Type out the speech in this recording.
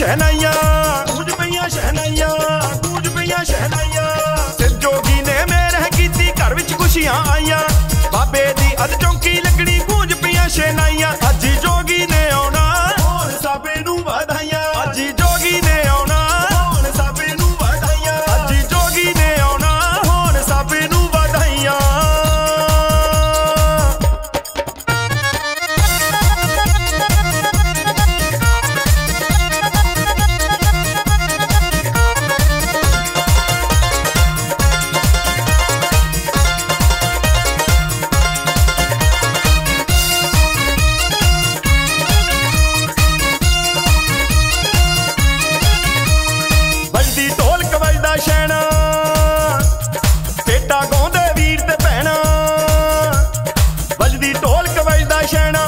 शहनाइया गूंज पईया शहनाइया गूंज पईया शहनाइया सिर जोगी ने मेहर कीती घर विच खुशियां आईया बाबे दी अद चौकी लगनी गूंज पईया शहनाइया अज जोगी ने आना होर साबे नू वाधाइया अज जोगी ने आना होर साबे नू वाधाइया अज जोगी ने आना होर साबे नू वाधाइया। पेटा गाँदे वीर ते भैणा बजदी ढोलक बजदा शहणा